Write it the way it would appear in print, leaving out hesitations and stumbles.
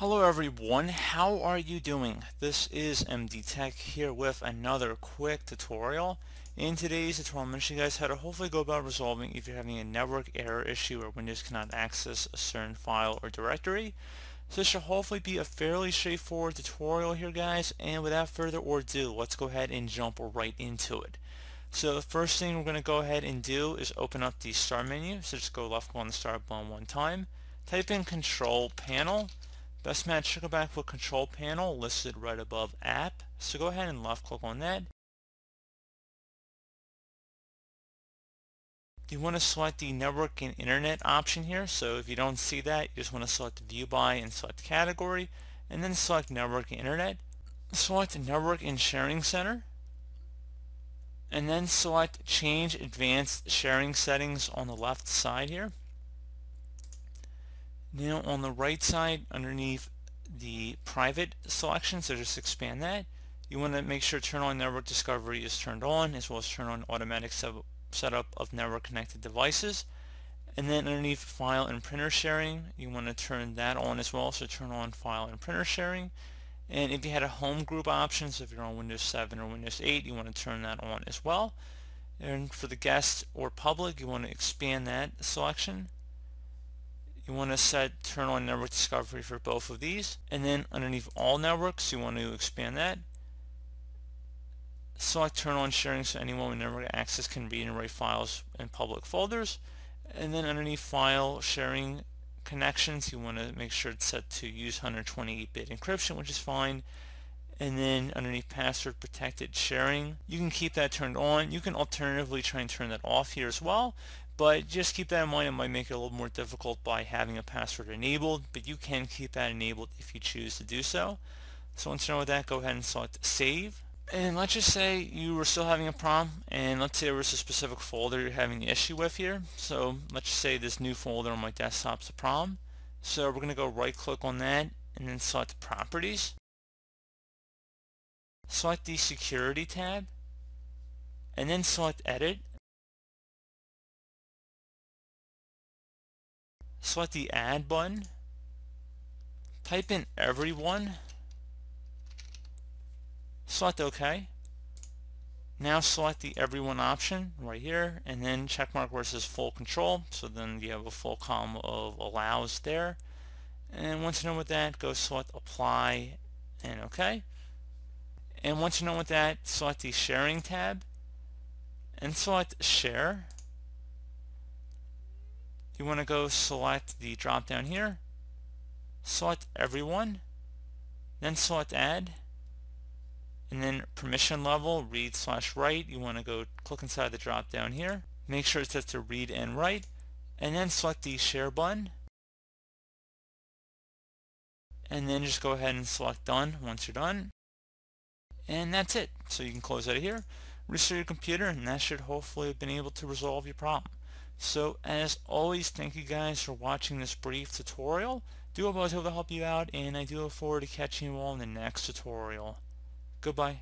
Hello everyone, how are you doing? This is MD Tech here with another quick tutorial. In today's tutorial, I'm going to show you guys how to hopefully go about resolving if you're having a network error issue or Windows cannot access a certain file or directory. So this should hopefully be a fairly straightforward tutorial here, guys, and without further ado, let's go ahead and jump right into it. So the first thing we're going to go ahead and do is open up the start menu. So just go left, go on the start button one time, type in control panel. Best match should go back with control panel listed right above app. So go ahead and left click on that. You want to select the network and internet option here. So if you don't see that, you just want to select view by and select category and then select network and internet. Select the network and sharing center and then select change advanced sharing settings on the left side here. Now on the right side underneath the private selection, so just expand that. You want to make sure turn on network discovery is turned on, as well as turn on automatic setup of network connected devices. And then underneath file and printer sharing, you want to turn that on as well, so turn on file and printer sharing. And if you had a home group option, so if you're on Windows 7 or Windows 8, you want to turn that on as well. And for the guest or public, you want to expand that selection. You want to set turn on network discovery for both of these, and then underneath all networks you want to expand that. Select turn on sharing so anyone with network access can read and write files in public folders, and then underneath file sharing connections you want to make sure it's set to use 128-bit encryption, which is fine. And then underneath password protected sharing, you can keep that turned on. You can alternatively try and turn that off here as well, but just keep that in mind. It might make it a little more difficult by having a password enabled, but you can keep that enabled if you choose to do so. So once you're done with that, go ahead and select save. And let's just say you were still having a problem, and let's say there was a specific folder you're having an issue with here. So let's just say this new folder on my desktop's a problem. So we're going to go right click on that and then select properties. Select the security tab and then select edit. Select the add button, type in everyone, select OK. Now select the everyone option right here and then check mark where it says full control, so then you have a full column of allows there. And once you're done with that, go select apply and OK. And once you're done with that, select the sharing tab and select share. You want to go select the drop down here, select everyone, then select add, and then permission level read/write. You want to go click inside the drop down here, make sure it sets to read and write, and then select the share button, and then just go ahead and select done once you're done. And that's it. So you can close out of here, restart your computer, and that should hopefully have been able to resolve your problem. So as always, thank you guys for watching this brief tutorial. Do hope I was able to help you out, and I do look forward to catching you all in the next tutorial. Goodbye.